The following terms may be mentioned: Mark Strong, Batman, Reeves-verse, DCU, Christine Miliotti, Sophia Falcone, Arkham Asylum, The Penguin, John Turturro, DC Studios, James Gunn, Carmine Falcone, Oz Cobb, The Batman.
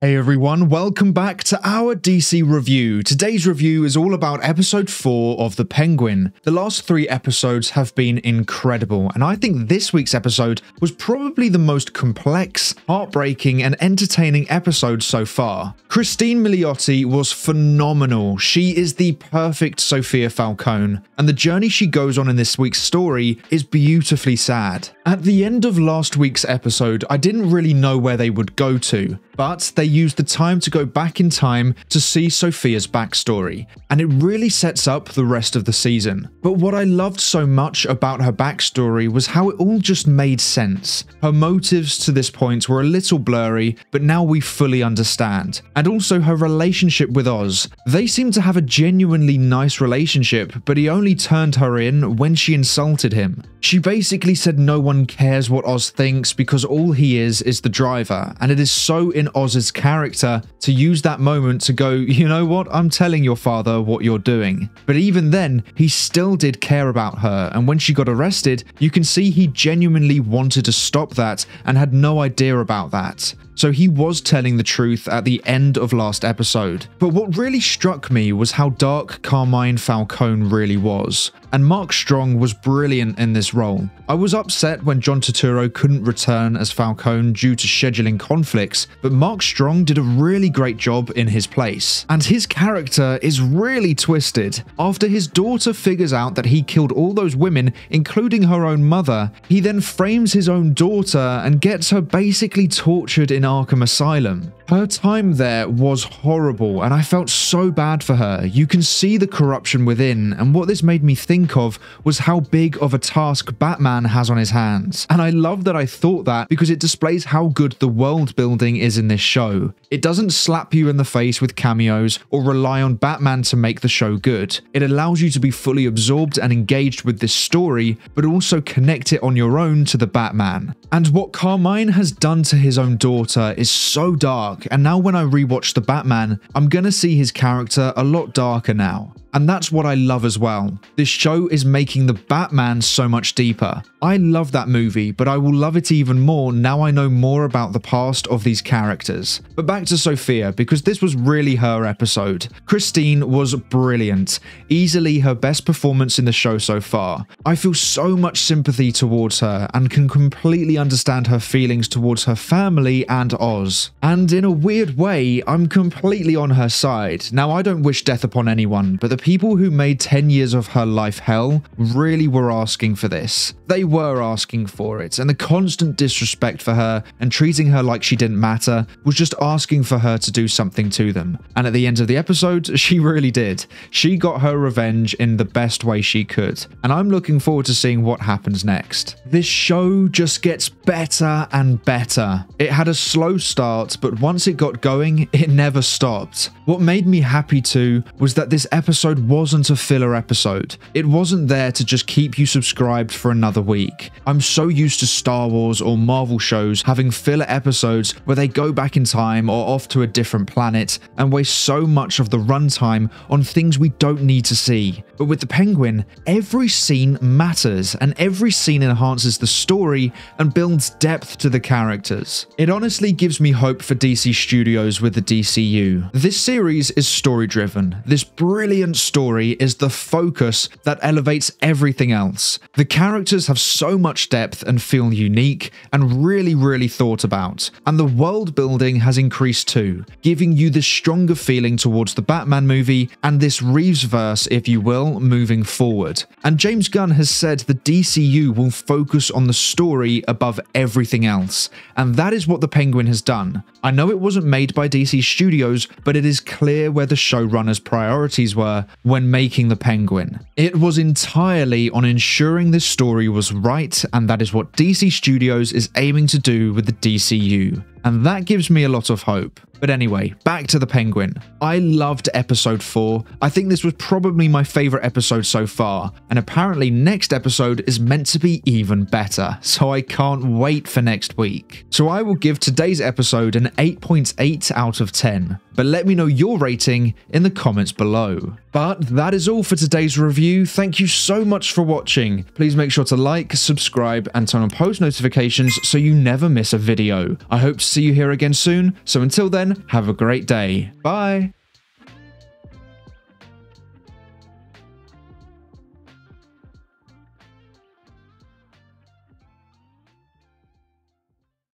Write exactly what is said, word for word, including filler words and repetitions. Hey everyone, welcome back to our D C review. Today's review is all about episode four of The Penguin. The last three episodes have been incredible, and I think this week's episode was probably the most complex, heartbreaking, and entertaining episode so far. Christine Miliotti was phenomenal. She is the perfect Sophia Falcone, and the journey she goes on in this week's story is beautifully sad. At the end of last week's episode, I didn't really know where they would go to, but they used the time to go back in time to see Sophia's backstory, and it really sets up the rest of the season. But what I loved so much about her backstory was how it all just made sense. Her motives to this point were a little blurry, but now we fully understand. And also her relationship with Oz. They seem to have a genuinely nice relationship, but he only turned her in when she insulted him. She basically said no one cares what Oz thinks because all he is is the driver, and it is so in Oz's character to use that moment to go, you know what, I'm telling your father what you're doing. But even then, he still did care about her, and when she got arrested, you can see he genuinely wanted to stop that and had no idea about that. So he was telling the truth at the end of last episode. But what really struck me was how dark Carmine Falcone really was. And Mark Strong was brilliant in this role. I was upset when John Turturro couldn't return as Falcone due to scheduling conflicts, but Mark Strong did a really great job in his place. And his character is really twisted. After his daughter figures out that he killed all those women, including her own mother, he then frames his own daughter and gets her basically tortured in Arkham Asylum. Her time there was horrible, and I felt so bad for her. You can see the corruption within, and what this made me think of was how big of a task Batman has on his hands. And I love that I thought that because it displays how good the world building is in this show. It doesn't slap you in the face with cameos or rely on Batman to make the show good. It allows you to be fully absorbed and engaged with this story, but also connect it on your own to the Batman. And what Carmine has done to his own daughter is so dark. And now when I rewatch The Batman, I'm gonna see his character a lot darker now. And that's what I love as well. This show is making The Batman so much deeper. I love that movie, but I will love it even more now I know more about the past of these characters. But back to Sophia, because this was really her episode. Christine was brilliant, easily her best performance in the show so far. I feel so much sympathy towards her and can completely understand her feelings towards her family and Oz. And in a weird way, I'm completely on her side. Now, I don't wish death upon anyone, but the The people who made ten years of her life hell really were asking for this. They were asking for it, and the constant disrespect for her and treating her like she didn't matter was just asking for her to do something to them. And at the end of the episode, she really did. She got her revenge in the best way she could, and I'm looking forward to seeing what happens next. This show just gets better and better. It had a slow start, but once it got going, it never stopped. What made me happy too was that this episode wasn't a filler episode. It wasn't there to just keep you subscribed for another week. I'm so used to Star Wars or Marvel shows having filler episodes where they go back in time or off to a different planet and waste so much of the runtime on things we don't need to see. But with The Penguin, every scene matters, and every scene enhances the story and builds depth to the characters. It honestly gives me hope for D C Studios with the D C U. This series is story-driven. This brilliant story is the focus that elevates everything else. The characters have so much depth and feel unique and really, really thought about. And the world building has increased too, giving you this stronger feeling towards the Batman movie and this Reeves-verse, if you will, moving forward. And James Gunn has said the D C U will focus on the story above everything else. And that is what The Penguin has done. I know it wasn't made by D C Studios, but it is clear where the showrunner's priorities were when making The Penguin. It was entirely on ensuring this story was right, and that is what D C Studios is aiming to do with the D C U. And that gives me a lot of hope. But anyway, back to The Penguin. I loved episode four. I think this was probably my favourite episode so far, and apparently next episode is meant to be even better, so I can't wait for next week. So I will give today's episode an eight point eight out of ten, but let me know your rating in the comments below. But that is all for today's review. Thank you so much for watching. Please make sure to like, subscribe, and turn on post notifications so you never miss a video. I hope to see you here again soon. So until then, have a great day. Bye.